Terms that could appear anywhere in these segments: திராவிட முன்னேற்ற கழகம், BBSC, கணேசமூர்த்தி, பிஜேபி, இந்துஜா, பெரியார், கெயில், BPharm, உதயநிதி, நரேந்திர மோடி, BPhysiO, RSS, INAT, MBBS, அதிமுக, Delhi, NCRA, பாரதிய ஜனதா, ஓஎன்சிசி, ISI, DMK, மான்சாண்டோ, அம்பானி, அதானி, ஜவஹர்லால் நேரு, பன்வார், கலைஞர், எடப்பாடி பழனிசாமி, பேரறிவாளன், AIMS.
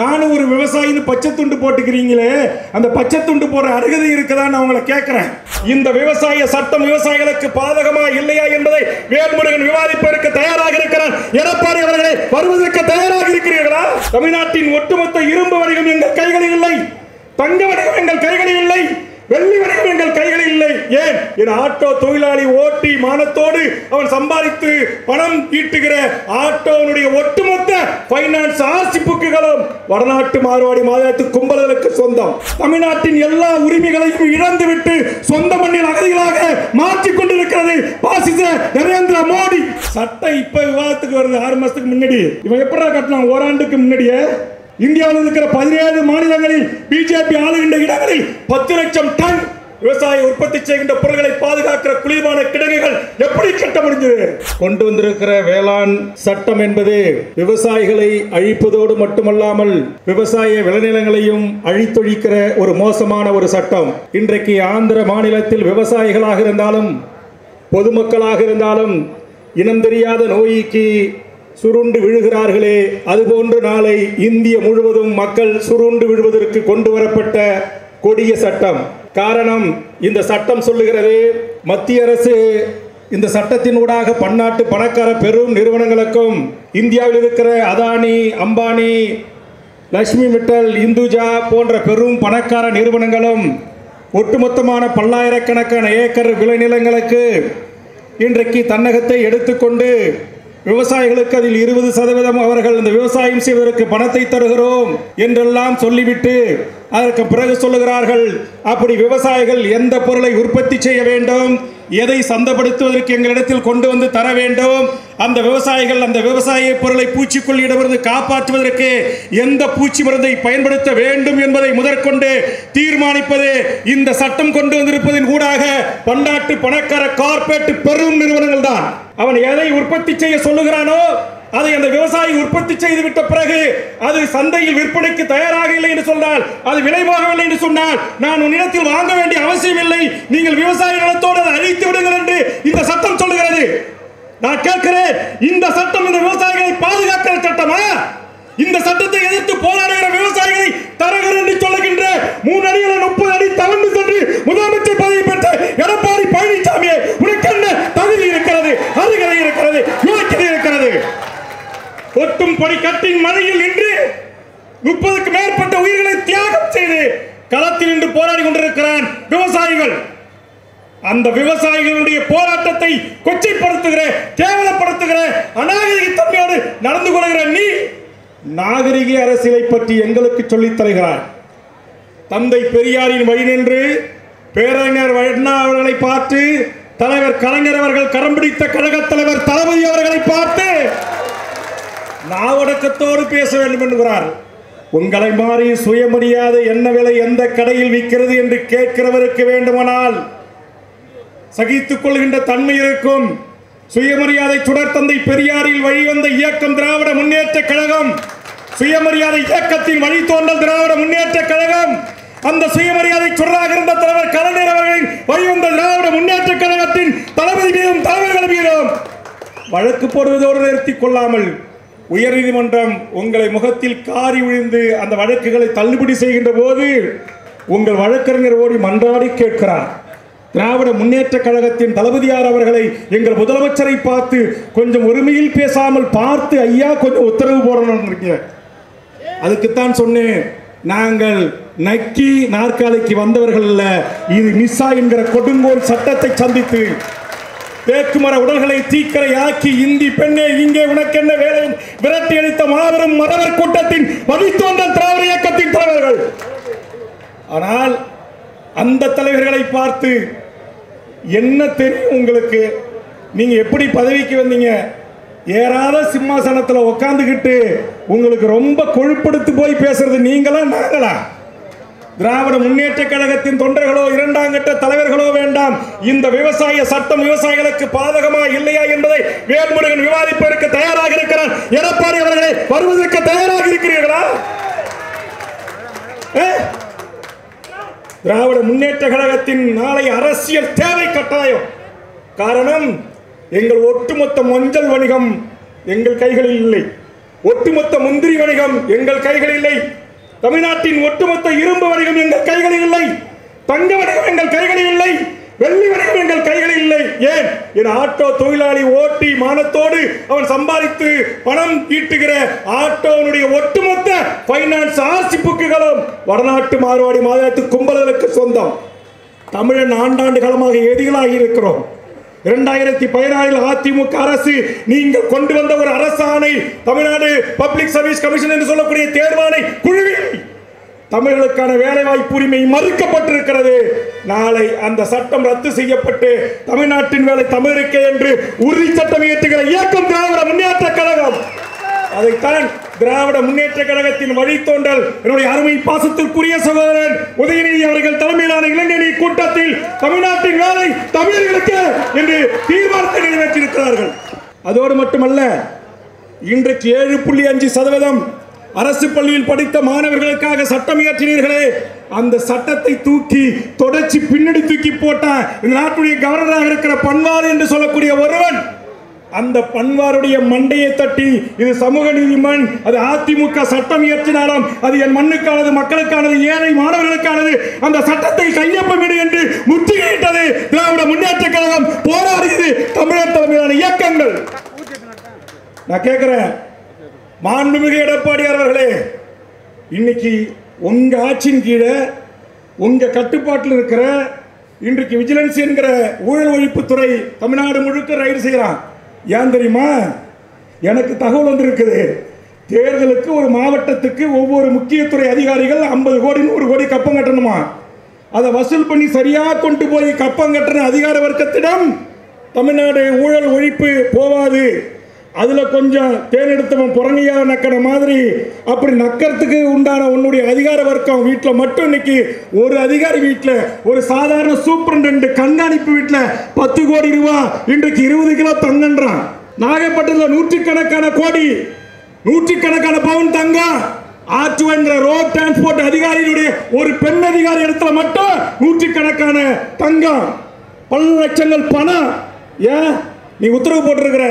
நான் ஒரு விவசாயின பச்சை துண்டு போட்டுக்கிறீங்களே அந்த பச்சை துண்டு போற அருகதை இருக்குதா நான் உங்களை கேக்குறேன் இந்த விவசாய சட்டம் விவசாயிகளுக்கு பாதகமா இல்லையா என்பதை வேல்முருகன் விவாதிப்பதற்கு தயாராக இருக்கிறார் எடப்பாடி அவர்களே வருவதற்கு தயாராக இருக்கிறீர்களா தமிழ்நாட்டின் ஒட்டுமொத்த இரும்பு வணிகம் எங்கள் கைகளில் இல்லை தங்க வணிகம் எங்கள் கைகளில் இல்லை வெள்ளி வணிகம் எங்கள் கைகளில் இல்லை ஏன் என் ஆட்டோ தொழிலாளி ஓட்டி மானத்தோடு அவன் சம்பாதித்து பணம் ஈட்டுகிற ஆட்டோனுடைய ஒட்டுமொத்த ஃபைனான்ஸ் ஆசிப்புக்குகளும் வடநாட்டு மார்வாடி மாநிலத்து கும்பலர்களுக்கு சொந்தம் தமிழ்நாட்டின் எல்லா உரிமைகளையும் இழந்துவிட்டு சொந்த மண்ணின் அகதிகளாக மாற்றிக் கொண்டிருக்கிறது பாசிச நரேந்திர மோடி சட்டை இப்ப விவாதத்துக்கு வருது 6 மாசத்துக்கு முன்னாடி இவன் எப்படா கட்டலாம் ஓராண்டுக்கு முன்னாடியே இந்தியாவில் இருக்கிற 17 மாநிலங்களில் பிஜேபி ஆளுகின்ற இடங்களில் 10 லட்சம் டன் விவசாய உற்பத்தி செய்கின்ற பொருட்களை பாதுகாக்கிற குளிர்பான கிடங்குகள் எப்படி சட்டம் முடிஞ்சது கொண்டு வந்திருக்கிற வேளாண் சட்டம் என்பது விவசாயிகளை அழிப்பதோடு மட்டுமல்லாமல் விவசாய விளைநிலங்களையும் அழித்தொழிக்கிற ஒரு மோசமான ஒரு சட்டம் இன்றைக்கு ஆந்திர மாநிலத்தில் விவசாயிகளாக இருந்தாலும் பொதுமக்களாக இருந்தாலும் இனம் தெரியாத நோய்க்கு சுருண்டு விழுகிறார்களே அதுபோன்று நாளை இந்திய முழுவதும் மக்கள் சுருண்டு விழுவதற்கு கொண்டு வரப்பட்ட கொடிய சட்டம் காரணம் இந்த சட்டம் சொல்லுகிறது மத்திய அரசு இந்த சட்டத்தினூடாக பன்னாட்டு பணக்கார பெரும் நிறுவனங்களுக்கும் இந்தியாவில் இருக்கிற அதானி அம்பானி லட்சுமி மிட்டல் இந்துஜா போன்ற பெரும் பணக்கார நிறுவனங்களும் ஒட்டுமொத்தமான பல்லாயிரக்கணக்கான ஏக்கர் விளைநிலங்களுக்கு இன்றைக்கு தன்னகத்தை எடுத்துக்கொண்டு விவசாயிகளுக்கு அதில் 20% அவர்கள் இந்த விவசாயம் செய்வதற்கு பணத்தை தருகிறோம் என்றெல்லாம் சொல்லிவிட்டு அதற்கு பிறகு சொல்லுகிறார்கள் அப்படி விவசாயிகள் எந்த பொருளை உற்பத்தி செய்ய வேண்டும் எதை சந்தப்படுத்துவதற்கு எங்களிடத்தில் கொண்டு வந்து தர வேண்டும் அந்த விவசாயிகள் அந்த விவசாய பொருளை பூச்சிக்கொல்லியிடமிருந்து காப்பாற்றுவதற்கு எந்த பூச்சி மருந்தை பயன்படுத்த வேண்டும் என்பதை முதற்கொண்டு தீர்மானிப்பது இந்த சட்டம் கொண்டு வந்திருப்பதின் ஊடாக பன்னாட்டு பணக்கார கார்ப்பரேட் பெரும் நிறுவனங்கள் தான் அவன் எதை உற்பத்தி செய்ய சொல்லுகிறானோ அதை அந்த விவசாயி உற்பத்தி செய்துவிட்ட பிறகு அது சந்தையில் விற்பனைக்கு தயாராக இல்லை என்று சொன்னால் அது விலை போகவில்லை என்று சொன்னால் நான் உன்னிடத்தில் வாங்க வேண்டிய அவசியம் இல்லை நீங்கள் விவசாய நிலத்தோடு அதை அழித்து விடுங்கள் என்று இந்த சட்டம் சொல்லுகிறது நான் கேட்கிறேன் இந்த சட்டம் இந்த விவசாயிகளை பாதுகாக்கிற சட்டமா இந்த சட்டத்தை எதிர்த்து போராடுகிற விவசாயிகளை தரகர் என்று சொல்லுகின்ற 3 அடி 30 அடி தவழ்ந்து சென்று முதலமைச்சர் பதவி பெற்ற எடப்பாடி பழனிசாமியை உனக்கு என்ன தகுதி இருக்கிறது அருகதை இருக்கிறது யோக்கியது இருக்கிறது ஒட்டும் படி கட்டின் மழையில் நின்று 30க்கு மேற்பட்ட உயிர்களை தியாகம் செய்து களத்தில் நின்று போராடி கொண்டிருக்கிறான் விவசாயிகள் அந்த விவசாயிகளுடைய போராட்டத்தை கொச்சைப்படுத்துகிற கேவலப்படுத்துகிற அநாகரிகத்தன்மையோடு நடந்து கொள்கிற நீ நாகரிக அரசியலை பற்றி எங்களுக்கு சொல்லித் தருகிறார் தந்தை பெரியாரின் வழி நின்று பேரறிஞர் அண்ணா அவர்களை பார்த்து தலைவர் கலைஞர் அவர்கள் கரம் பிடித்த கழகத் தலைவர் தளபதி அவர்களை பார்த்து நாவடக்கத்தோடு பேச வேண்டும் என்கிறார் உங்களை மாறி சுயமரியாதை என்ன விலை எந்த கடையில் விற்கிறது என்று கேட்கிறவருக்கு வேண்டுமானால் சகித்துக் கொள்கின்ற தன்மை இருக்கும் சுயமரியாதை சுடர்த்தந்தை பெரியாரில் வழிவந்த இயக்கம் திராவிட முன்னேற்ற கழகம் சுயமரியாதை இயக்கத்தின் வழித்தோன்றல் திராவிட முன்னேற்ற கழகம் அந்த சுயமரியாதை சுடராக இருந்த தலைவர் கலைஞர் அவர்களின் வழிவந்த திராவிட முன்னேற்ற கழகத்தின் தளபதி மீதும் தலைவர்கள் மீதும் வழக்கு போடுவதோடு நிறுத்திக் கொள்ளாமல் உயர்நீதிமன்றம் உங்களை முகத்தில் காரி விழுந்து அந்த வழக்குகளை தள்ளுபடி செய்கின்ற போது உங்கள் வழக்கறிஞர் ஓடி மன்றாடி கேட்கிறார் திராவிட முன்னேற்ற கழகத்தின் தளபதியார் அவர்களை எங்கள் முதலமைச்சரை பார்த்து கொஞ்சம் ஒருமையில் பேசாமல் பார்த்து ஐயா கொஞ்சம் உத்தரவு போடணும் இருக்கீங்க அதுக்குத்தான் சொன்னேன் நாங்கள் நக்கி நாற்காலிக்கு வந்தவர்கள் அல்ல இது மிஸ்ஸா என்கிற கொடுங்கோல் சட்டத்தை சந்தித்து வேக்குமர உடல்களை தீக்கரையாக்கி இந்தி பெண்ணே இங்கே உனக்கென்ன வேலை விரட்டி அளித்த மாபெரும் மதவர் கூட்டத்தின் வழித்தோன்றல் திராவிட இயக்கத்தின் தலைவர்கள் ஆனால் அந்த தலைவர்களை பார்த்து என்ன தெரியும் உங்களுக்கு நீங்க எப்படி பதவிக்கு வந்தீங்க ஏறாத சிம்மாசனத்தில் உட்காந்துக்கிட்டு உங்களுக்கு ரொம்ப கொழுப்படுத்து போய் பேசுறது நீங்களா நாங்களா திராவிட முன்னேற்ற கழகத்தின் தொண்டர்களோ இரண்டாம் கட்ட தலைவர்களோ வேண்டாம் இந்த விவசாய சட்டம் விவசாயிகளுக்கு பாதகமா இல்லையா என்பதை வேல்முருகன் விவாதிப்பதற்கு தயாராக இருக்கிறார் எடப்பாடி அவர்களே வருவதற்கு தயாராக இருக்கிறீர்களா திராவிட முன்னேற்ற கழகத்தின் நாளை அரசியல் தேவை கட்டாயம் காரணம் எங்கள் ஒட்டுமொத்த மஞ்சள் வணிகம் எங்கள் கைகளில் இல்லை ஒட்டுமொத்த முந்திரி வணிகம் எங்கள் கைகளில் இல்லை. தமிழ்நாட்டின் ஒட்டுமொத்த இரும்பு வணிகம் எங்கள் கைகளில் இல்லை. தங்க வணிகம் எங்கள் கைகளில் இல்லை. வெள்ளி வணிகம் எங்கள் கைகளில் இல்லை. ஏன்? என் ஆட்டோ தொழிலாளி ஓட்டி மானத்தோடு அவன் சம்பாதித்து பணம் ஈட்டுகிற ஆட்டோனுடைய ஒட்டுமொத்த ஃபைனான்ஸ் ஆர்சிப்புக்குகளும் வடநாட்டு மார்வாடி மாதாட்டு கும்பலர்களுக்கு சொந்தம். தமிழன் ஆண்டாண்டு காலமாக எதிகளாகி இருக்கிறோம். 2016 அதிமுக அரசு நீங்கள் கொண்டு வந்த ஒரு அரசாணை, தமிழ்நாடு பப்ளிக் சர்வீஸ் கமிஷன் என்று சொல்லக்கூடிய தேர்வாணை குழுவில் தமிழர்களுக்கான வேலைவாய்ப்பு உரிமை மறுக்கப்பட்டிருக்கிறது. நாளை அந்த சட்டம் ரத்து செய்யப்பட்டு தமிழ்நாட்டின் வேலை தமிழருக்கே என்று உறுதி சட்டம் இயற்றுகிற இயக்கம் திராவிட முன்னேற்ற கழகம். அதைத்தான் திராவிட முன்னேற்ற கழகத்தின் வழித்தோன்றல் என்னுடைய அருமை பாசத்திற்குரிய சகோதரன் உதயநிதி அவர்கள் தலைமையிலான இளைஞரணி கூட்டத்தில் தமிழ்நாட்டின் வேலை தமிழர்களுக்கு என்று தீர்மானத்தை நிறைவேற்றியிருக்கிறார்கள். அதோடு மட்டுமல்ல, இன்றைக்கு 7.5% அரசு பள்ளியில் படித்த மாணவர்களுக்காக சட்டம் இயற்றினீர்களே, அந்த சட்டத்தை தூக்கி தொடர்ச்சி பின்னடி தூக்கி போட்ட இந்த நாட்டுடைய கவர்னராக இருக்கிற பன்வார் என்று சொல்லக்கூடிய ஒருவன் அந்த பன்வாருடைய மண்டையை தட்டி, இது சமூக நீதி மண், அது அதிமுக சட்டம் இயற்றினாலும் அது என் மண்ணுக்கானது, மக்களுக்கானது, ஏழை மாணவர்களுக்கானது, அந்த சட்டத்தை கையொப்பமிடு என்று முற்றுகையிட்டது திராவிட முன்னேற்ற கழகம், போராடியது தமிழர் தலைமையிலான இயக்கங்கள். நான் கேட்கிறேன், மாண்புமிகு எடப்பாடியார் அவர்களே, இன்னைக்கு உங்கள் ஆட்சியின் கீழே உங்கள் கட்டுப்பாட்டில் இருக்கிற இன்றைக்கு விஜிலன்ஸ் என்கிற ஊழல் ஒழிப்புத்துறை தமிழ்நாடு முழுக்க ரைடு செய்கிறான். ஏன் தெரியுமா? எனக்கு தகவல் வந்திருக்குது, தேர்தலுக்கு ஒரு மாவட்டத்துக்கு ஒவ்வொரு முக்கியத்துறை அதிகாரிகள் 50 கோடி 100 கோடி கப்பம் கட்டணுமா. அதை வசூல் பண்ணி சரியாக கொண்டு போய் கப்பம் கட்டின அதிகார வர்க்கத்திடம் தமிழ்நாடு ஊழல் ஒழிப்பு போகாது, அதில் கொஞ்சம் தேர்ந்தெடுத்தவன் புறணியாக நக்கிற மாதிரி அப்படி நக்கிறதுக்கு உண்டான உன்னுடைய அதிகார வர்க்கம் வீட்டில் மட்டும் இன்னைக்கு ஒரு அதிகாரி வீட்டில், ஒரு சாதாரண சூப்பரண்ட் கண்காணிப்பு வீட்டில் 10 கோடி ரூபா இன்றைக்கு 20 கிலோ தங்கன்றான். நாகப்பட்டினத்தில் 100கணக்கான கோடி 100கணக்கான பவுன் தங்கம். ஆற்றுவன்ற ரோட் டிரான்ஸ்போர்ட் அதிகாரியினுடைய ஒரு பெண் அதிகாரி இடத்துல மட்டும் 100கணக்கான தங்கம், பல லட்சங்கள் பணம். ஏன் நீ உத்தரவு போட்டிருக்கிற?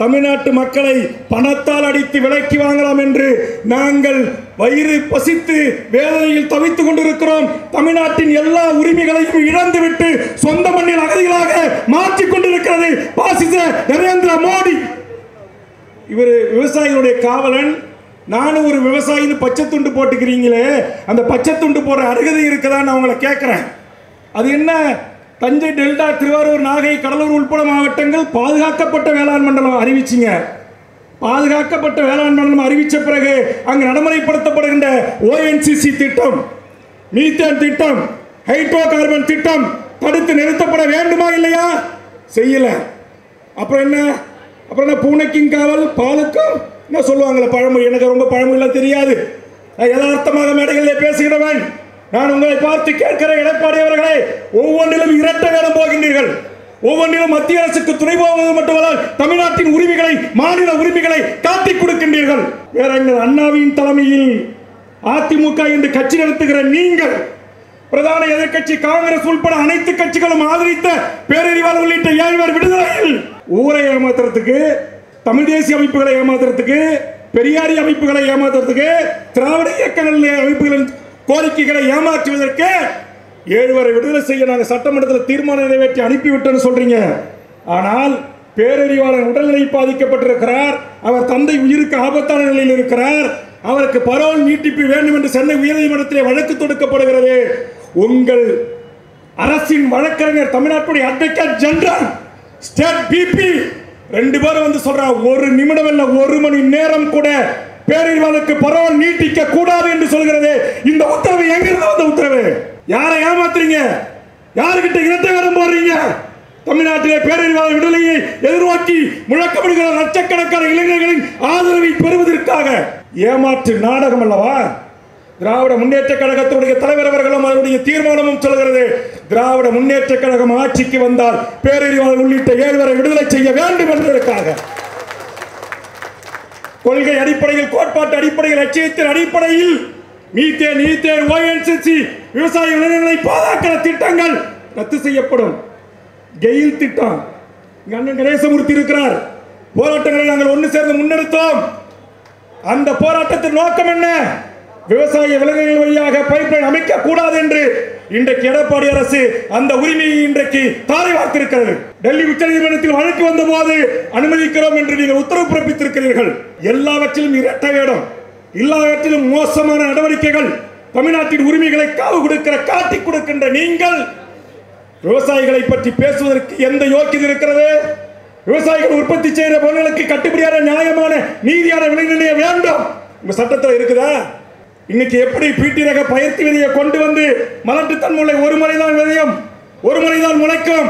தமிழ்நாட்டு மக்களை பணத்தால் அடித்து விலைக்கு வாங்கலாம் என்று நாங்கள் வயிறு பசித்து வேதனையில் தவித்துக் கொண்டிருக்கிறோம். தமிழ்நாட்டின் எல்லா உரிமைகளையும் இழந்துவிட்டு சொந்த மண்ணில் அகதிகளாக மாற்றிக் கொண்டிருக்கிறது பாசிச நரேந்திர மோடி. இவர் விவசாயிகளுடைய காவலன், நானும் ஒரு விவசாயின்னு பச்சை துண்டு போட்டுக்கிறீங்களே, அந்த பச்சை துண்டு போடுற அருகதை இருக்குதான்னு அவங்கள கேட்குறேன். அது என்ன? தஞ்சை, டெல்டா, திருவாரூர், நாகை, கடலூர் உள்பட மாவட்டங்கள் பாதுகாக்கப்பட்ட வேளாண் மண்டலம் அறிவிச்சிங்க. பாதுகாக்கப்பட்ட வேளாண் மண்டலம் அறிவித்த பிறகு அங்கு நடைமுறைப்படுத்தப்படுகின்ற ஓஎன்சிசி திட்டம், மீத்தேன் திட்டம், ஹைட்ரோ கார்பன் திட்டம் தடுத்து நிறுத்தப்பட வேண்டுமா இல்லையா? செய்யலை. அப்புறம் என்ன? அப்புறம் என்ன? பூனைக்கும் காவல் பாலுக்கும் என்ன சொல்லுவாங்களே பழமொழி, எனக்கு ரொம்ப பழமொழியெல்லாம் தெரியாது, நான் யதார்த்தமாக மேடைகளில் பேசுகிறவன். நான் உங்களை பார்த்து கேட்கிற எடப்பாடி அவர்களே, ஒவ்வொன்றிலும் இரட்டை வேடம் போகின்றீர்கள். ஒவ்வொன்றிலும் மத்திய அரசுக்கு துணை போவது மட்டுமல்ல, தமிழ்நாட்டின் உரிமைகளை, மாநில உரிமைகளை காட்டிக் கொடுக்கின்றீர்கள். வேற எங்கள் அண்ணாவின் தலைமையில் அதிமுக என்று கட்சி நடத்துகிற நீங்கள், பிரதான எதிர்கட்சி காங்கிரஸ் உள்பட அனைத்து கட்சிகளும் ஆதரித்த பேரறிவாளர் உள்ளிட்ட ஏழ்வர் விடுதலையில் ஊரை ஏமாத்துறதுக்கு, தமிழ் தேசிய அமைப்புகளை ஏமாத்துறதுக்கு, பெரியாரி அமைப்புகளை ஏமாத்துறதுக்கு, திராவிட இயக்கங்கள் அமைப்புகளின் கோரிக்கைகளை ஏமாற்றுவதற்கு ஏழுவரை விடுதலை செய்ய நாங்கள் சட்டமன்றத்தில் தீர்மானம் நிறைவேற்றி அனுப்பிவிட்டோன்னு சொல்கிறீங்க. ஆனால் பேரறிவாளர் உடல்நிலை பாதிக்கப்பட்டிருக்கிறார், அவர் தந்தை உயிருக்கு ஆபத்தான நிலையில் இருக்கிறார், அவருக்கு பரோல் நீட்டிப்பு வேண்டும் என்று சென்னை உயர்நீதிமன்றத்திலே வழக்கு தொடுக்கப்படுகிறது. உங்கள் அரசின் வழக்கறிஞர் தமிழ்நாட்டுடைய அட்வொகேட் ஜெனரல், ஸ்டேட் பிபி 2 பேரும் வந்து சொல்றா, 1 நிமிடம் இல்லை 1 மணி நேரம் கூட பேரறிவாளருக்கு பரோல் நீட்டிக்க கூடாது என்று சொல்கிறது. இந்த உத்தரவு எங்கிருந்து வந்த உத்தரவு? யாரை ஏமாத்துறீங்க? யாருக்கிட்ட இரட்டை வேடம் போடுறீங்க? தமிழ்நாட்டிலே பேரறிவாளர் விடுதலையை எதிர்நோக்கி முழக்கப்படுகிற லட்சக்கணக்கான இளைஞர்களின் ஆதரவை பெறுவதற்காக ஏமாற்று நாடகம் அல்லவா திராவிட முன்னேற்ற கழகத்தினுடைய தலைவர் அவர்களும் அவருடைய தீர்மானமும் சொல்கிறது. திராவிட முன்னேற்ற கழகம் ஆட்சிக்கு வந்தால் பேரறிவாளர் உள்ளிட்ட 7 பேரை விடுதலை செய்ய வேண்டும் என்பதற்காக, கொள்கை அடிப்படையில், கோட்பாட்டு அடிப்படையில், லட்சியத்தின் அடிப்படையில் மீத்தேன், ஈத்தேன், ஓஎன்சிசி, விவசாய விளைநிலை பாதுகாக்கிற திட்டங்கள் ரத்து செய்யப்படும். கெயில் திட்டம், அண்ணன் கணேசமூர்த்தி இருக்கிறார், போராட்டங்களை நாங்கள் ஒன்று சேர்ந்து முன்னெடுத்தோம். அந்த போராட்டத்தின் நோக்கம் என்ன? விவசாய விலங்குகள் வழியாக பைப்லைன் அமைக்க கூடாது என்று இன்றைக்கு எடப்பாடி அரசு அந்த உரிமையை இன்றைக்கு தாரை வார்த்திருக்கிறது. டெல்லி உச்சநீதிமன்றத்தில் வழக்கு வந்தபோது அனுமதிக்கிறோம் என்று நீங்கள் உத்தரவு பிறப்பித்திருக்கிறீர்கள். எல்லாவற்றிலும் இரட்டை வேடம், எல்லாவற்றிலும் மோசமான நடவடிக்கைகள், தமிழ்நாட்டின் உரிமைகளை காவு கொடுக்கிற காட்டி கொடுக்கின்ற நீங்கள் விவசாயிகளை பற்றி பேசுவதற்கு எந்த யோக்கியது இருக்கிறது? விவசாயிகள் உற்பத்தி செய்கிற பொருட்களுக்கு கட்டுப்படியான நியாயமான நீதியான விலை நிர்ணயம் வேண்டும். உங்க சட்டத்தில் இருக்குதா? இன்னைக்கு எப்படி பீட்டி ரக பயிற்சி விதையை கொண்டு வந்து மலட்டு தன்முளை ஒரு முறைதான் விதையும் ஒரு முறைதான் முளைக்கும்.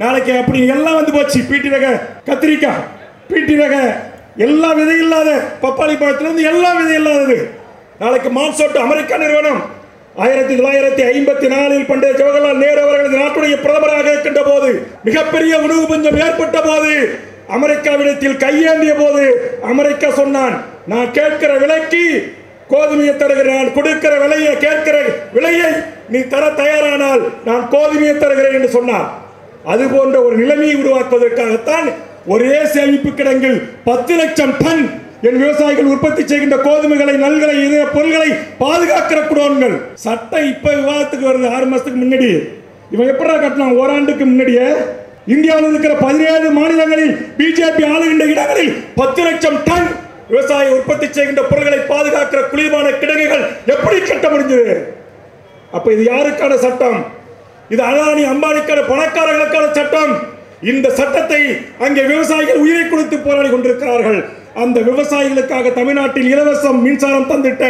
நாளைக்கு அப்படி எல்லாம் வந்து போச்சு. பீட்டி ரக கத்திரிக்காய், பீட்டி ரக எல்லா விதை இல்லாத பப்பாளி பழத்திலிருந்து எல்லா விதை இல்லாதது. நாளைக்கு மான்சோட்டு அமெரிக்கா நிறுவனம் 1954 பண்டைய ஜவஹர்லால் நேரு அவர்கள் நாட்டுடைய பிரதமராக இருக்கின்ற போது மிகப்பெரிய உணவு பஞ்சம் ஏற்பட்ட போது அமெரிக்காவிடத்தில் கையேந்திய போது அமெரிக்கா சொன்னான், நான் கேட்கிற விலைக்கு கோதுமையை தருகிறேன், நான் கொடுக்கிற விலையை கேட்கிற விலையை நீ தர தயாரானால் நான் கோதுமையை தருகிறேன் என்று சொன்னார். அது போன்ற ஒரு நிலைமையை உருவாக்குவதற்காகத்தான் ஒரே சேமிப்பு கிடங்கில் 10 லட்சம் டன் என் விவசாயிகள் உற்பத்தி செய்கின்ற கோதுமைகளை நல்களை இதர பொருட்களை பாதுகாக்கிற குடோன்கள் சட்டம் இப்ப விவாதத்துக்கு வருது. 6 மாசத்துக்கு முன்னாடி இவன் எப்படா கட்டலாம்? ஓராண்டுக்கு முன்னாடியே இந்தியாவில் இருக்கிற 17 மாநிலங்களில் பிஜேபி ஆளுகின்ற இடங்களில் 10 லட்சம் டன் விவசாய உற்பத்தி செய்கின்ற பொருட்களை பாதுகாக்கிற குளிர்பான கிடங்குகள் எப்படி கட்ட முடிஞ்சது? அப்ப இது யாருக்கான சட்டம்? இது அதானி அம்பானிக்கான பணக்காரர்களுக்கான சட்டம். இந்த சட்டத்தை அங்கே விவசாயிகள் உயிரை கொடுத்து போராடி கொண்டிருக்கிறார்கள். அந்த விவசாயிகளுக்காக தமிழ்நாட்டில் இலவசம் மின்சாரம் தந்திட்ட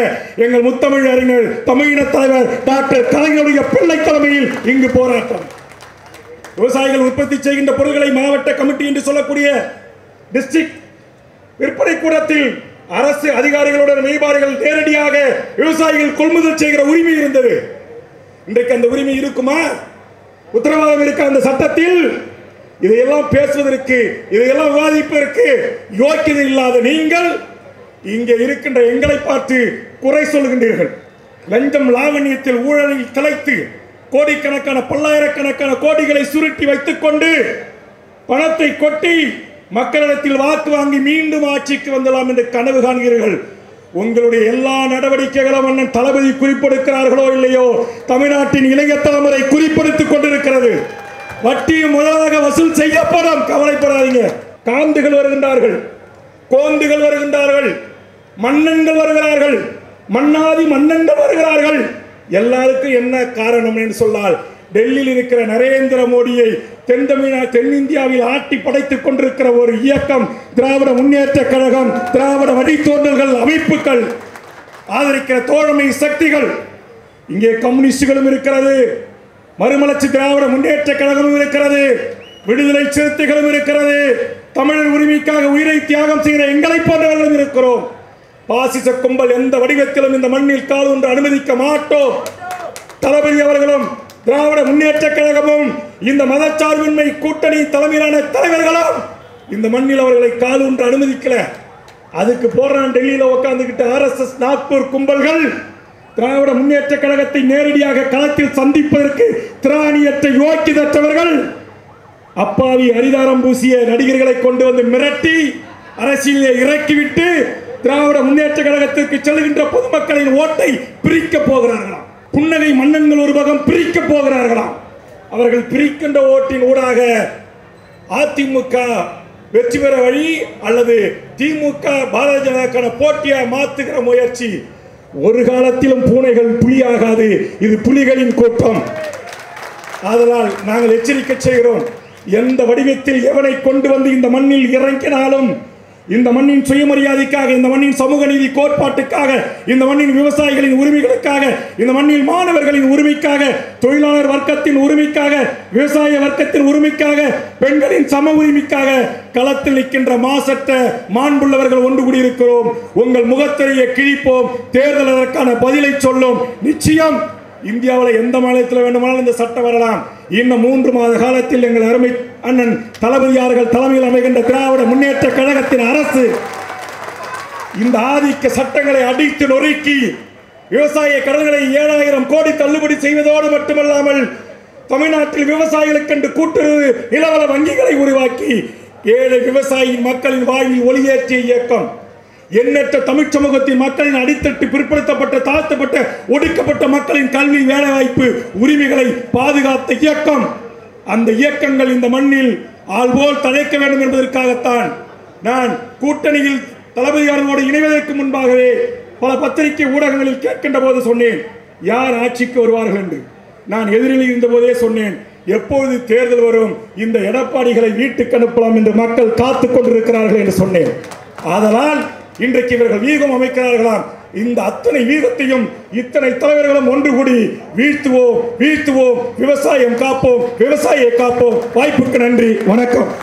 எங்கள் முத்தமிழ் அறிஞர் தமிழின தலைவர் டாக்டர் கலைஞருடைய பிள்ளை தலைமையில் இங்கு போராட்டம். விவசாயிகள் உற்பத்தி செய்கின்ற பொருட்களை மாவட்ட கமிட்டி என்று சொல்லக்கூடிய டிஸ்ட்ரிக்ட் விற்பனை கூடத்தில் அரசு அதிகாரிகளுடன் வியாபாரிகள் நேரடியாக விவசாயிகள் கொள்முதல் செய்கிற உரிமை இருந்தது. இன்றைக்கு அந்த உரிமை இருக்குமா? உத்தரவாதம் இருக்க அந்த சட்டத்தில்? இதையெல்லாம் பேசுவதற்கு இதையெல்லாம் விவாதிப்பதற்கு யோக்கியது இல்லாத நீங்கள் இங்கே இருக்கின்ற எங்களை பார்த்து குறை சொல்கின்றீர்கள். லஞ்சம் லாவண்யத்தில் ஊழலில் திளைத்து கோடிக்கணக்கான பல்லாயிரக்கணக்கான கோடிகளை சுருட்டி வைத்துக் கொண்டு பணத்தை கொட்டி மக்களிடத்தில் வாக்கு வாங்கி மீண்டும் ஆட்சிக்கு வந்துடலாம் என்று கனவு காண்கிறீர்கள். உங்களுடைய எல்லா நடவடிக்கைகளும் அண்ணன் தளபதி குறிப்பெடுக்கிறார்களோ இல்லையோ தமிழ்நாட்டின் இளைய தலைமுறை குறிப்பெடுத்துக் கொண்டிருக்கிறது. வட்டியும் முதலாக வசூல் செய்யப்படும், கவலைப்படாதீங்க. காந்துகள் வருகின்றார்கள், கோந்துகள் வருகின்றார்கள், மன்னன்கள் வருகிறார்கள், மன்னாதி மன்னன்கள் வருகிறார்கள். எல்லாருக்கும் என்ன காரணம் என்று சொன்னால் டெல்லியில் இருக்கிற நரேந்திர மோடியை தென்னிந்தியாவில் ஆட்டி படைத்துக் கொண்டிருக்கிற ஒரு இயக்கம் திராவிட முன்னேற்ற கழகம், திராவிட வழித்தோன்றல்கள் அமைப்புகள் ஆதரிக்கிற தோழமை சக்திகள். இங்கே கம்யூனிஸ்டுகளும் இருக்கிறது, மறுமலர்ச்சி திராவிட முன்னேற்ற கழகமும் இருக்கிறது, விடுதலை சிறுத்தைகளும் இருக்கிறது, தமிழர் உரிமைக்காக உயிரை தியாகம் செய்கிற எங்களை போன்றவர்களும் இருக்கிறோம். பாசிச கும்பல் எந்த வடிவத்திலும் இந்த மண்ணில் கால் ஒன்று அனுமதிக்க மாட்டோம். தளபதி அவர்களும் திராவிட முன்னேற்ற கழகமும் இந்த மதச்சார்பின்மை கூட்டணி தலைமையிலான தலைவர்களும் இந்த மண்ணில் அவர்களை கால் ஒன்று அனுமதிக்கல. அதுக்கு போறான் டெல்லியில் உட்கார்ந்துக்கிட்ட RSS நாக்பூர் கும்பல்கள் திராவிட முன்னேற்ற கழகத்தை நேரடியாக களத்தில் சந்திப்பதற்கு திராணியற்ற யோக்கியதற்றவர்கள் அப்பாவி அரிதாரம் பூசிய நடிகர்களை கொண்டு வந்து மிரட்டி அரசியலே இறக்கிவிட்டு திராவிட முன்னேற்ற கழகத்திற்கு செல்கின்ற பொதுமக்களின் ஓட்டை பிரிக்க போகிறார்களாம். புன்னகை மன்னன்கள் ஒரு பக்கம் பிரிக்க போகிறார்களாம். அவர்கள் பிரிக்கின்ற ஓட்டின் ஊடாக அதிமுக வெற்றி பெற வழி அல்லது திமுக பாரதிய ஜனதாக்கான போட்டியை மாற்றுகிற முயற்சி. ஒரு காலத்திலும் பூனைகள் புலியாகாது, இது புலிகளின் கூட்டம். அதனால் நாங்கள் எச்சரிக்கை செய்கிறோம். எந்த வடிவத்தில் எவனை கொண்டு வந்து இந்த மண்ணில் இறங்கினாலும் இந்த மண்ணின் சுயமரியாதைக்காக, இந்த மண்ணின் சமூக நீதி கோட்பாட்டுக்காக, இந்த மண்ணின் விவசாயிகளின் உரிமைகளுக்காக, இந்த மண்ணில் மாணவர்களின் உரிமைக்காக, தொழிலாளர் வர்க்கத்தின் உரிமைக்காக, விவசாய வர்க்கத்தின் உரிமைக்காக, பெண்களின் சம உரிமைக்காக களத்தில் நிற்கின்ற மாசற்ற மாண்புள்ளவர்கள் ஒன்று கூடியிருக்கிறோம். உங்கள் முகத்திரையை கிழிப்போம். தேர்தல் அதற்கான பதிலை சொல்லும். நிச்சயம் இந்தியாவில் எந்த மாநிலத்தில் வேண்டுமானாலும் இந்த சட்டம் வரலாம். இன்னும் 3 மாத காலத்தில் எங்கள் அருமை அண்ணன் தளபதியார்கள் தலைமையில் அமைகின்ற திராவிட முன்னேற்ற கழகத்தின் அரசு இந்த ஆதிக்க சட்டங்களை அடித்து நொறுக்கி விவசாய கடன்களை 7000 கோடி தள்ளுபடி செய்வதோடு மட்டுமல்லாமல் தமிழ்நாட்டில் விவசாயிகளுக்கு என்று கூட்டுறவு இலவச வங்கிகளை உருவாக்கி ஏழை விவசாயி மக்களின் வாழ்வில் ஒளியேற்றிய இயக்கம் எண்ணற்ற தமிழ் சமூகத்தின் மக்களின் அடித்தட்டு பிற்படுத்தப்பட்ட தாழ்த்தப்பட்ட ஒடுக்கப்பட்ட மக்களின் கல்வி வேலைவாய்ப்பு உரிமைகளை பாதுகாத்த இயக்கம். அந்த இயக்கங்கள் இந்த மண்ணில் ஆள்போல் தலைக்க வேண்டும் என்பதற்காகத்தான் நான் கூட்டணியில் தளபதியாரோடு இணைவதற்கு முன்பாகவே பல பத்திரிகை ஊடகங்களில் கேட்கின்ற போது சொன்னேன், யார் ஆட்சிக்கு வருவார்கள் என்று. நான் எதிரில் இருந்தபோதே சொன்னேன், எப்போது தேர்தல் வரும் இந்த எடப்பாடிகளை வீட்டுக்கு அனுப்பலாம் என்று மக்கள் காத்து கொண்டிருக்கிறார்கள் என்று சொன்னேன். அதனால் இன்றைக்கு இவர்கள் வீகம் அமைக்கிறார்களாம். இந்த அத்தனை வீகத்தையும் இத்தனை தலைவர்களும் ஒன்று கூடி வீழ்த்துவோம், வீழ்த்துவோம், விவசாயம் காப்போம், விவசாயியை காப்போம். வாய்ப்புக்கு நன்றி, வணக்கம்.